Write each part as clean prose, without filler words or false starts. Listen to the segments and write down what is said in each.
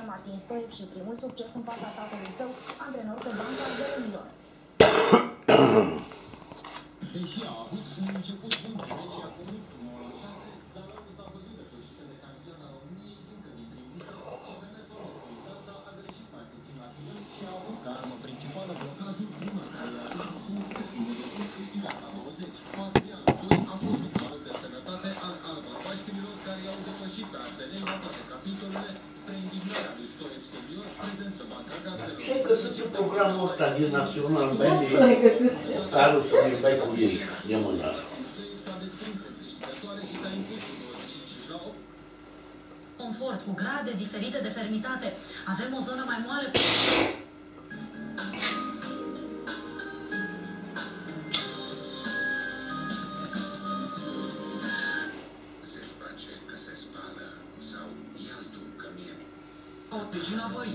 titular Martin Stoic și primul succes în fața tatălui său, antrenor pe banca găinilor. Deși a avut un început bun, deși acum ultimul așa, Zalău s-a văzut de reușită de campioana României încă din primul sau și venetorul Scuizața a greșit mai puțin la final și a avut ca armă principală blocajul primă care a avut cu un lucru câștigat la 20. Patrian Tuin a fost un salut de sănătate al albaștilor care i-au depășit pe ardeleni la toate capitolele spre indignarea lui Stoic Senior, prezent în banca gazelor. Și-ai găsit în programul ăsta din Național Bani? Nu l-ai găsit. Aru să ne bai cu ei, de mâna. Confort cu grade diferite de fermitate. Avem o zonă mai moale. Deci înapoi,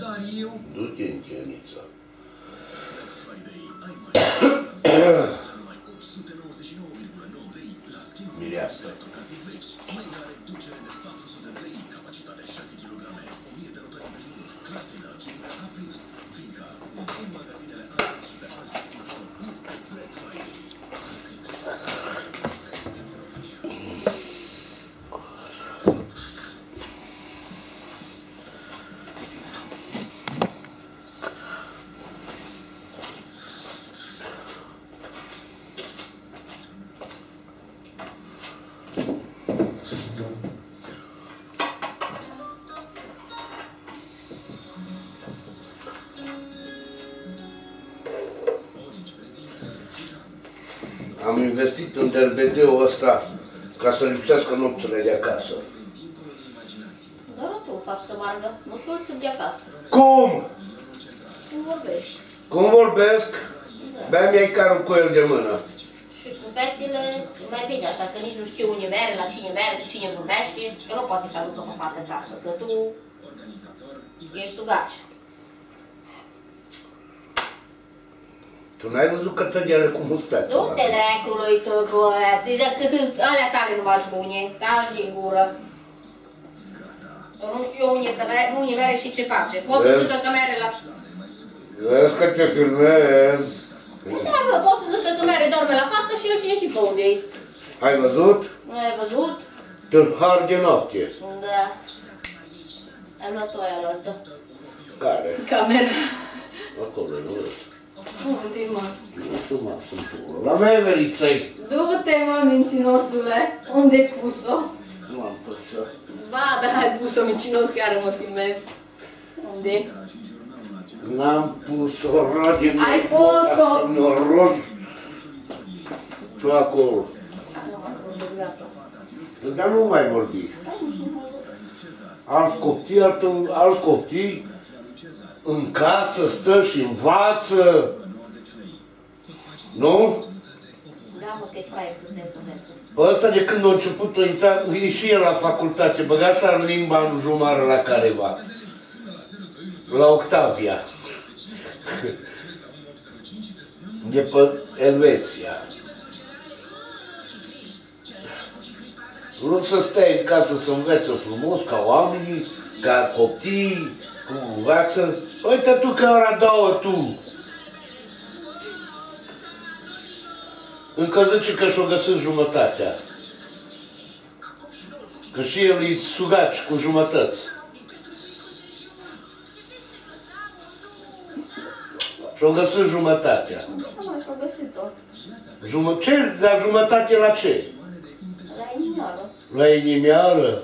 dar eu... Du-te în cheniță. Numai 899,9 lei la schimbul electrocasnic vechi. Mega reducere de 400 de lei, capacitate 6 kg, 1000 de rotații pe minut, clasă energetică A+. Fiindcă acum în magazinele Altex și pe Altex este Black Friday. Am investit în derbedeul ăsta ca să lipsească nopțile de acasă. Doar tu faci să margă, nu tu sunt de acasă. Cum? Cum vorbești? Cum vorbesc? Da. Bea mi-ai carul cu el de mână. Și cu fetele mai bine, așa că nici nu știu unde merg, la cine merg, cu cine vorbește. Eu nu poate să aduc o fată acasă, că tu ești sugaci. Tu n-ai văzut că tădiale cu mustață? Du-te dracului tu cu alea, cât alea tale nu v-ați bune, tași din gură. Că nu știu unde să merg, unde merg și ce face. Poți să zică că merg la... Vezi că te filmez. Da, bă, poți să zică că merg, dorme la fată și el știe și pe unde e. Ai văzut? Nu ai văzut? Tâlhar de noapte. Da. Am luat-o aia la altă. Care? Camera. Acolo, nu vezi. Du-te, mă! La mea, Veriței! Du-te, mă, mincinosule! Unde-ai pus-o? Nu am pus-o. Ba, da, ai pus-o, mincinos, chiar mă filmez. Unde? N-am pus-o, rade, mă! Ai pus-o! Noroc! Tu acolo. Dar nu mai vorbi. Alți coptii, alți coptii, în casă stă și învață. Nu? Da, mă, că-i faie să te sumezi. Ăsta de când a început, e și el la facultate, băga așa limba în jumară la careva. La Octavia. De pe Elveția. În loc să stai în casă să învețe frumos, ca oamenii, ca copii, cum învață, uite tu că ora două tu. Încă zice că și-o găsit jumătatea. Că și el îi sugaci cu jumătăți. Și-o găsit jumătatea. Și-o găsit tot. Ce? Dar jumătate la ce? La inimioară. La inimioară?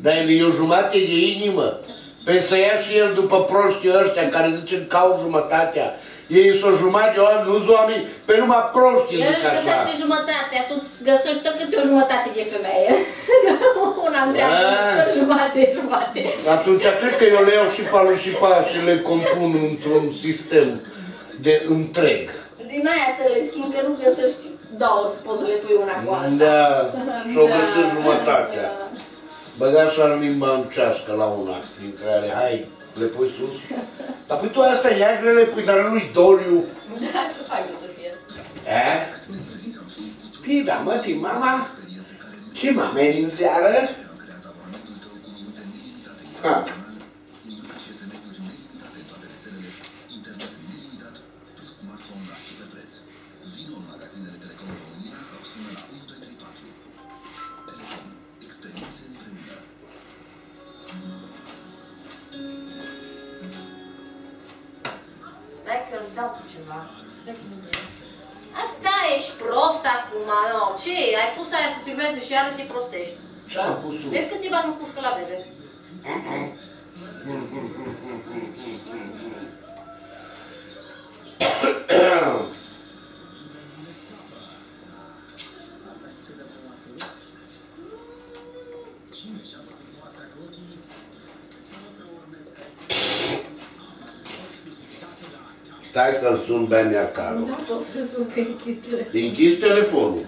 Dar el e o jumătate de inimă. Păi să ia și el după proștii ăștia care zice că au jumătatea. Ei sunt o jumătate de oameni, nu-s oameni, pe numai proștii zic așa. El găsește jumătatea, tu găsești câte o jumătate de femeie. Una întreagă, jumătate. Atunci cred că eu le iau și pe lui și pe aia și le compun într-un sistem de întreg. Din aia te le schimb că nu găsești două, să poți să le pui una cu alta. Da, și-o găsești jumătatea. Băga așa limba în ceașcă la una dintre ale, hai, le pui sus. Dar pui tu astea iagrele, le pui, dar nu-i doliu. Da, să fac eu să fie. Eh? Pii, da, mă, tii, mama, ce mame din seară? Ha, dau cu ceva. Asta ești prost acum, no. Ce? Ai pus aia să filmeze și iară te prostești. Ce am pus tu? Vezi câțiva nu pușcă la vede. Stai că-l sun Benea Caro. Nu pot să sun că închis telefonul. Închis telefonul.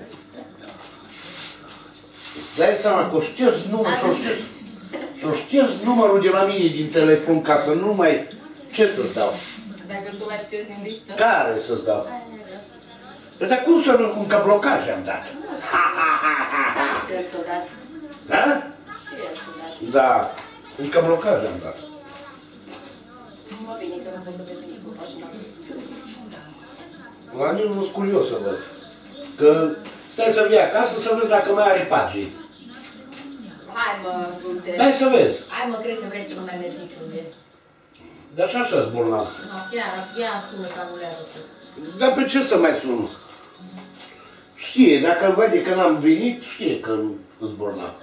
Dai seama că o ștergi numărul de la mine din telefon ca să nu mai... Ce să-ți dau? Dacă tu mai ștergi din listă. Care să-ți dau? Dar cum să nu... Încă blocaje am dat. Da, și el ți-o dat. Da? Și el ți-o dat. Da. Încă blocaje am dat. Nu mă vine că nu vreau să vezi nimic cu pagina. La mine nu-s curios să văd. Că stai să vii acasă să vezi dacă mai are pagini. Hai mă, du-te. Hai să vezi. Hai mă, cred că vrei să nu mai mergi niciunde. Dar și așa-s bolnav. No, chiar sună că amulează tot. Dar pe ce să mai sun? Știe, dacă îl vede că n-am venit, știe că îs bolnav.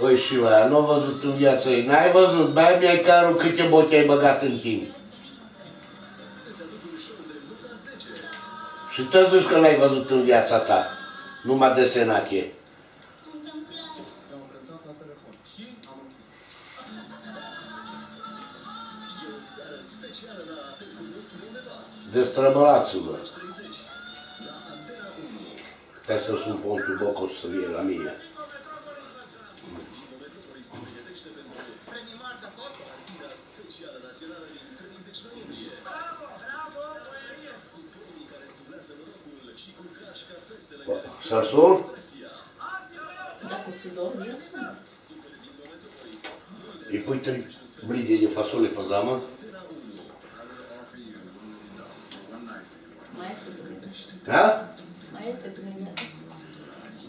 Păi și la aia, n-o văzut în viața ei, n-ai văzut, băi mi-ai carul câte bote ai băgat în tine. Și te zici că l-ai văzut în viața ta, nu m-a desenat e. Destrămălați-vă. Trebuie să sun Pontul Bocos să vie la mine. Să-l sun? Dacă ți dormi, eu sun. Îi pui 3 blide de fasole pe zamă? Mai este duminică. Da? Mai este duminică.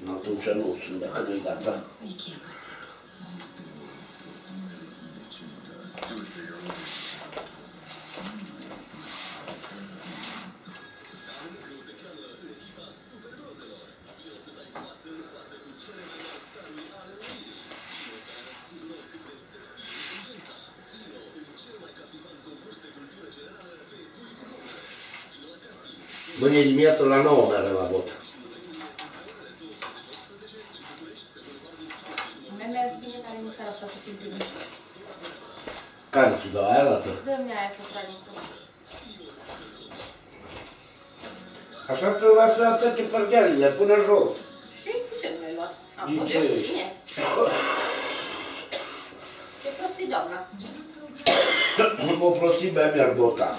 Atunci nu sunt, dacă nu-i gata. Îi chemă. Mâine dimineață la 9 mergem la vot. Care ți-o dau? Aia arată? Dă-mi aia să trag un până. Așa că luați la toate părdealile, până jos. Și cu ce nu mi-ai luat? Am fost eu cu tine. Ce prostii, doamna. Mă prostii, băia mi-ar bota.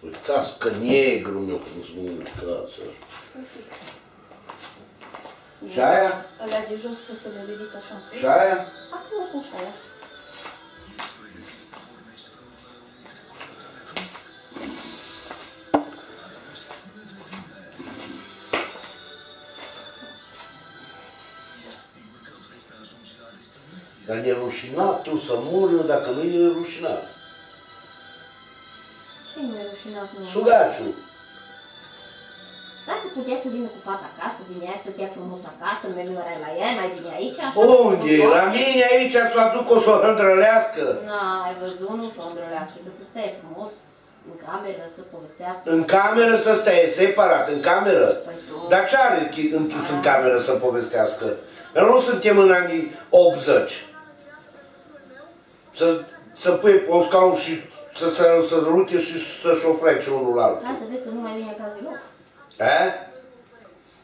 Uitați că negru mi-a pus mâna în casă. Și aia? Alea de jos trebuie să le ridic așa în sus. Și aia? Acum o pun și aia. Dar e rușinat tu să mori eu dacă nu e rușinat. Sugaciu! Dacă puteai să vină cu fata acasă, vineai să te ia frumos acasă, mergeai la ea, mai vine aici... Unde? La mine aici să o aduc o să o îndrălească! N-ai văzut, nu să o îndrălească, că să stai frumos, în cameră, să povestească... În cameră să stai separat, în cameră! Dar ce are închis în cameră să povestească? Dar nu suntem în anii 80. Să pui pe un scaun și să rute și să-și ofrece unul altul. Hai să vezi că nu mai vine acasă loc. E?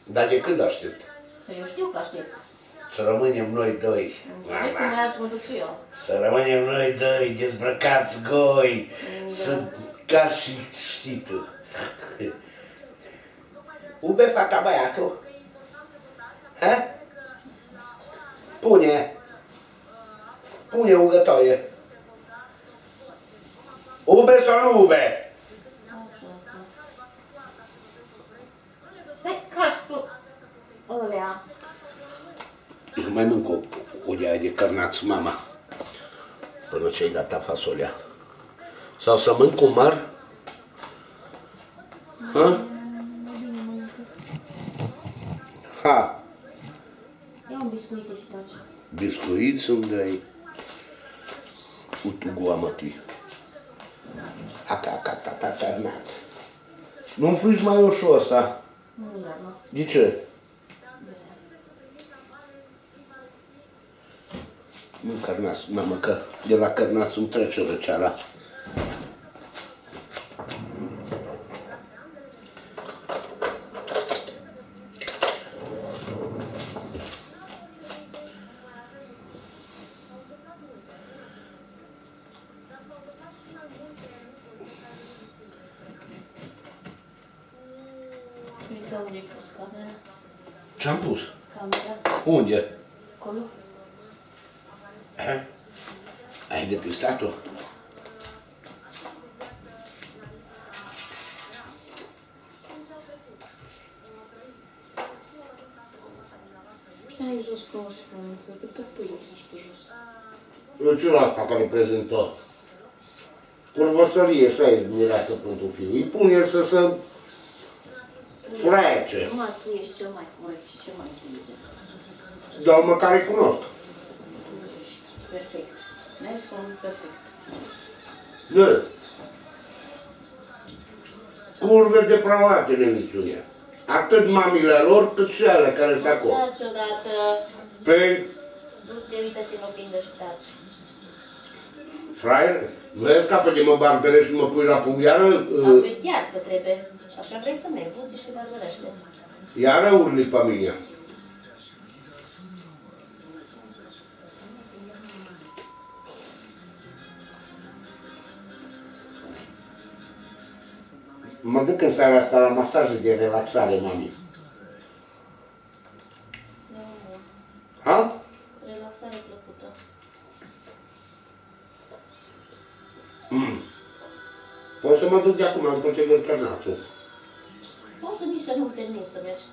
Dar de când aștept? Să eu știu că aștept. Să rămânem noi doi. Să rămânem noi doi, dezbrăcați goi. Să... ca și știi tu. Ube fata băiatul? Ha? Pune ugătoie. Ube sau nu ube? Stai, crași tu ălea. Eu mai mânc o de aia de cărnaț, mama, până ce-i dat fasolea. Sau să mânc un mar? Ha? Ha! Ia un biscuit și taci. Biscuit să-mi dai utuguamătii. Aca-aca-ta-ta-ta-naț. Nu-mi frici mai ușor ăsta? Nu, dar nu. De ce? Mânc cărnaț, mamă, că de la cărnaț îmi trece răceala. Ce-am pus? Camera. Unde? Acolo. Ai depistat-o? Ai jos cu o sfântă, câtă pâine ești pe jos. Nu ce la asta care prezentă? Curvăsărie, așa e mireasă pentru fiu. Îi pune să se... frece. Mă, tu ești cel mai corect și cel mai inteligent. Dar măcar îi cunosc. Ești perfect. N-ai somn perfect. Vezi? Curve depravate în emisiunea. Atât mamile lor, cât și alea care se acolo. Taci odată. Pe... du-te, uită-te în oglindă și taci. Fraier, vezi ca pe de mă barbere și mă pui la pungheară? Pe chiar că trebuie. Așa vrei să merg, nu ți se barberește. Iară urli pe mine. Mă duc în seara asta la masaje de relaxare, mami. Ha? Relaxare plăcută. Poți să mă duc de acum, după ce văd cărnațul. Poți să nici să nu-mi termin să mergi.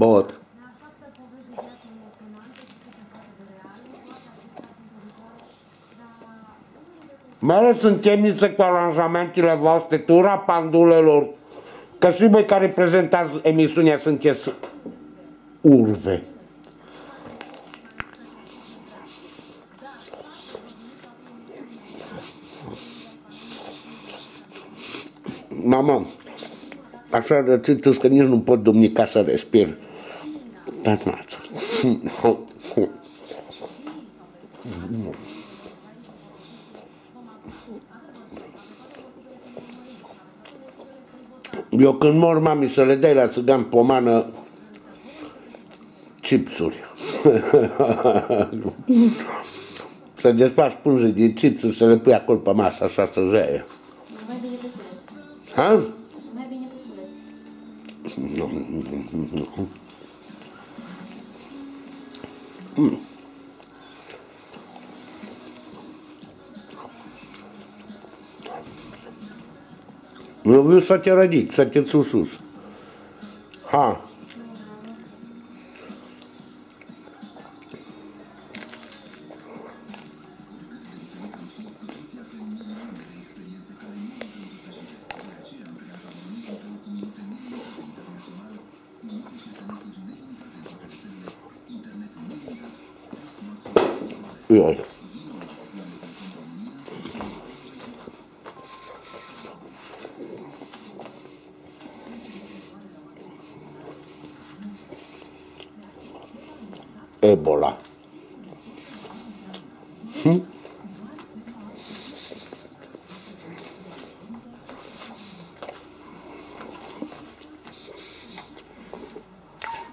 Bot. Mereu sunt temniță cu aranjamentele voastre, tura pandulelor, că și voi care prezentați emisiunea sunteți urve. Mamă, așa rățintu-s că nici nu pot domnica să respir. Cărnață. Eu când mor, mami, să le dai la țigan pomană chipsuri. Să desfaci pânze de chipsuri, să le pui acolo pe masă, așa să jaie. Mai bine pe fuleți. Ha? Mai bine pe fuleți. Говорю, кстати, родить, кстати, Иисус. Ха. Ой. Ebola.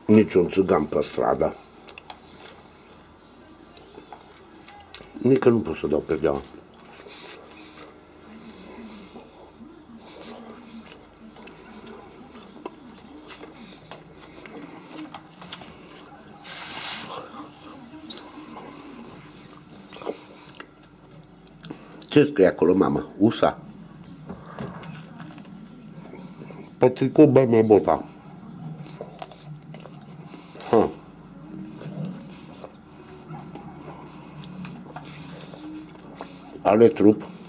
Niciun țigan pe stradă. Nici nu pot să dau pe geam. Ce scrie acolo, mama? USA? Pe tricou băi bota. Ale trup.